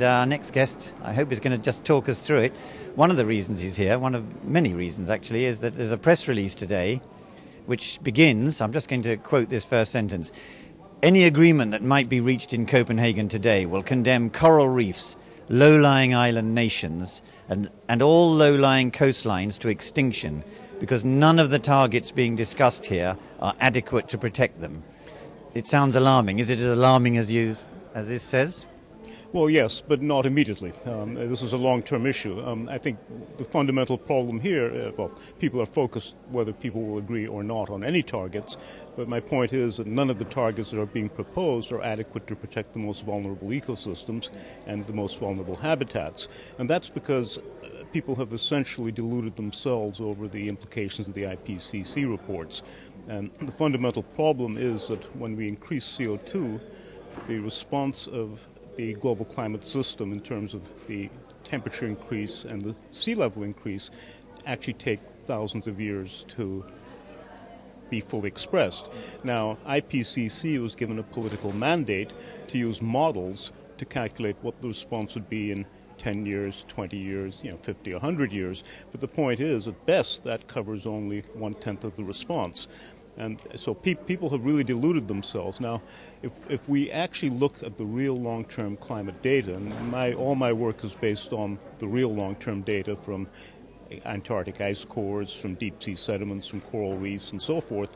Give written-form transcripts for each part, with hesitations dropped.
and our next guest, I hope, is going to just talk us through it. One of the reasons he's here, one of many reasons actually, is that there's a press release today which begins, I'm just going to quote this first sentence, "Any agreement that might be reached in Copenhagen today will condemn coral reefs, low-lying island nations, and all low-lying coastlines to extinction, because none of the targets being discussed here are adequate to protect them." It sounds alarming. Is it as alarming as this says? Well, yes, but not immediately. This is a long-term issue. I think the fundamental problem here, well, people are focused whether people will agree or not on any targets, but my point is that none of the targets that are being proposed are adequate to protect the most vulnerable ecosystems and the most vulnerable habitats. And that's because people have essentially deluded themselves over the implications of the IPCC reports. And the fundamental problem is that when we increase CO2, the response of the global climate system in terms of the temperature increase and the sea level increase actually take thousands of years to be fully expressed. Now, IPCC was given a political mandate to use models to calculate what the response would be in 10 years, 20 years, 50, 100 years. But the point is, at best, that covers only 1/10 of the response. And so people have really deluded themselves. Now, if we actually look at the real long-term climate data, and all my work is based on the real long-term data from Antarctic ice cores, from deep-sea sediments, from coral reefs, and so forth,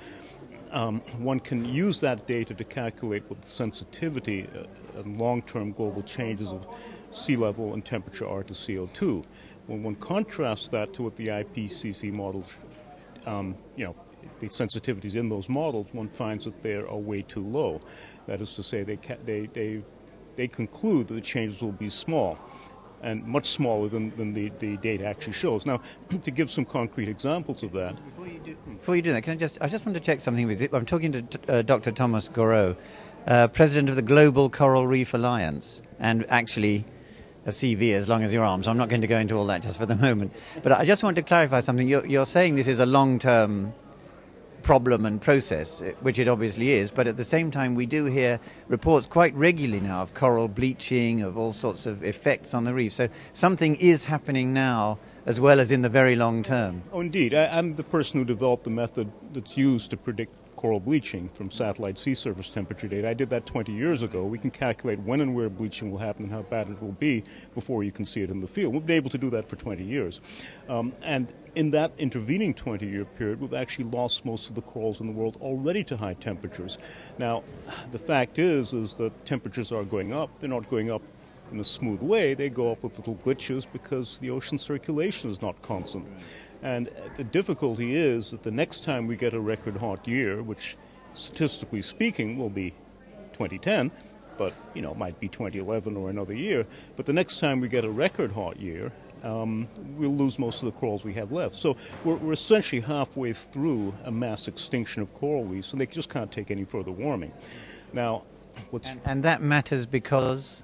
one can use that data to calculate what the sensitivity and long-term global changes of sea level and temperature are to CO2. When one contrasts that to what the IPCC models, the sensitivities in those models, one finds that they are way too low. That is to say, they conclude that the changes will be small, and much smaller than the data actually shows. Now, to give some concrete examples of that. Before you do that, I just want to check something with you. I'm talking to Dr. Thomas Goreau, president of the Global Coral Reef Alliance, and actually a CV as long as your arm, so I'm not going to go into all that just for the moment. But I just want to clarify something. You're saying this is a long-term problem and process, which it obviously is, but at the same time we do hear reports quite regularly now of coral bleaching, of all sorts of effects on the reef. So something is happening now as well as in the very long term. Oh, indeed. I'm the person who developed the method that's used to predict coral bleaching from satellite sea surface temperature data. I did that 20 years ago. We can calculate when and where bleaching will happen and how bad it will be before you can see it in the field. We've been able to do that for 20 years. And in that intervening 20-year period, we've actually lost most of the corals in the world already to high temperatures. Now, the fact is that temperatures are going up. They're not going up in a smooth way. They go up with little glitches because the ocean circulation is not constant. And the difficulty is that the next time we get a record hot year, which statistically speaking will be 2010, but might be 2011 or another year, but the next time we get a record hot year, we'll lose most of the corals we have left. So we're essentially halfway through a mass extinction of coral reefs, and they just can't take any further warming. Now, and that matters because?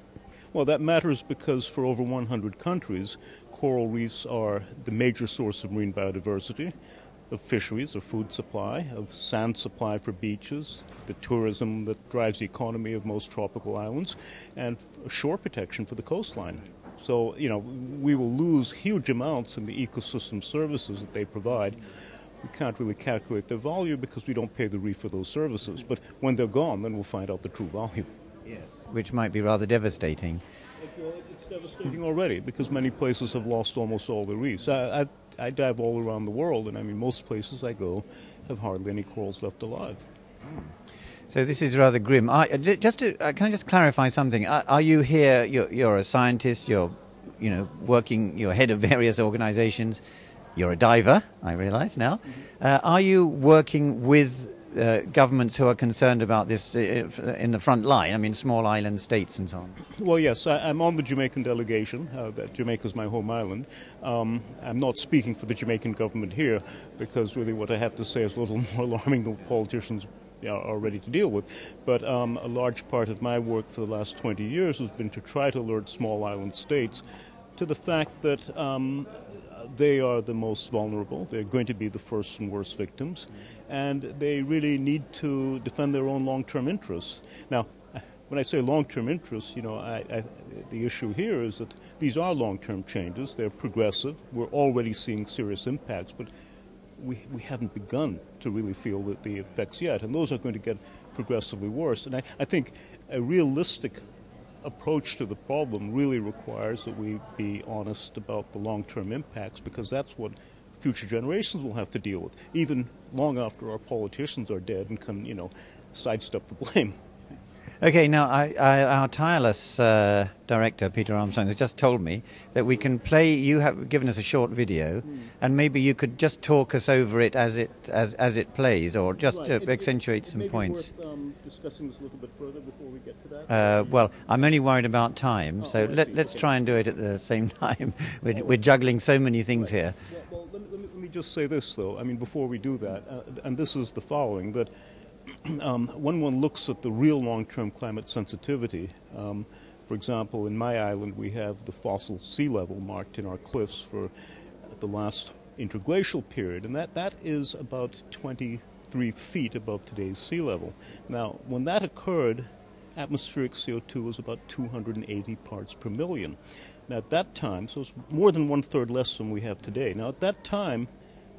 Well, that matters because for over 100 countries, coral reefs are the major source of marine biodiversity, of fisheries, of food supply, of sand supply for beaches, the tourism that drives the economy of most tropical islands, and shore protection for the coastline. So, we will lose huge amounts in the ecosystem services that they provide. We can't really calculate their value because we don't pay the reef for those services. But when they're gone, then we'll find out the true value. Yes, which might be rather devastating. It's devastating already because many places have lost almost all the reefs. I dive all around the world, and most places I go have hardly any corals left alive. So this is rather grim. Can I just clarify something? Are you here? You're a scientist. You're, working. You're head of various organizations. You're a diver, I realize now. Are you working with governments who are concerned about this in the front line, small island states and so on? Well, yes, I'm on the Jamaican delegation. Jamaica's my home island. I'm not speaking for the Jamaican government here because really what I have to say is a little more alarming than politicians are ready to deal with. But a large part of my work for the last 20 years has been to try to alert small island states to the fact that they are the most vulnerable. They're going to be the first and worst victims, and they really need to defend their own long-term interests. Now, when I say long-term interests, you know, the issue here is that these are long-term changes. They're progressive. We're already seeing serious impacts, but we haven't begun to really feel that the effects yet, and those are going to get progressively worse. And I think a realistic approach to the problem really requires that we be honest about the long-term impacts, because that's what future generations will have to deal with, even long after our politicians are dead and can, you know, sidestep the blame. Okay, now our tireless director, Peter Armstrong, has just told me that we can play, you have given us a short video, and maybe you could just talk us over it as it plays, or just accentuate some points. Worth, discussing this a little bit further before we get to that? Well, I'm only worried about time, so let's try and do it at the same time. We're juggling so many things here. Well, let me just say this, though, I mean, before we do that, and this is the following, that when one looks at the real long-term climate sensitivity, for example, in my island we have the fossil sea level marked in our cliffs for the last interglacial period, and that is about 23 feet above today's sea level. Now, when that occurred, atmospheric CO2 was about 280 parts per million. Now, at that time, so it's more than one-third less than we have today. Now, at that time,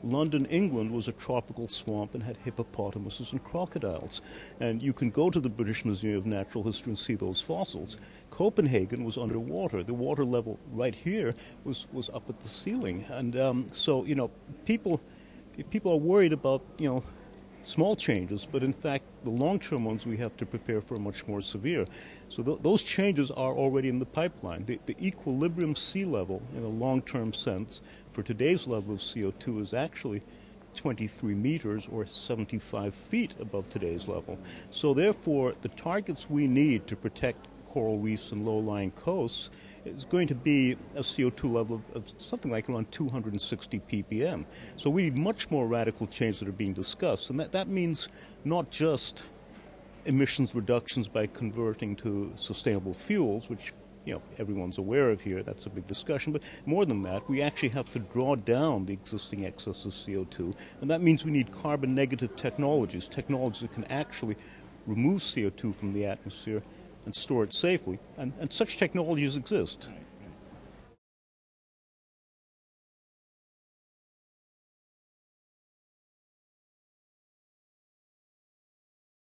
London, England was a tropical swamp and had hippopotamuses and crocodiles. And you can go to the British Museum of Natural History and see those fossils. Copenhagen was underwater. The water level right here was up at the ceiling. And so, you know, people are worried about, you know, small changes, but in fact, the long-term ones we have to prepare for are much more severe. So those changes are already in the pipeline. The equilibrium sea level, in a long-term sense, for today's level of CO2 is actually 23 meters or 75 feet above today's level. So therefore, the targets we need to protect coral reefs and low-lying coasts is going to be a CO2 level of something like around 260 ppm. So we need much more radical changes that are being discussed. And that means not just emissions reductions by converting to sustainable fuels, which, you know, everyone's aware of here. That's a big discussion. But more than that, we actually have to draw down the existing excess of CO2. And that means we need carbon-negative technologies, technologies that can actually remove CO2 from the atmosphere and store it safely, and such technologies exist.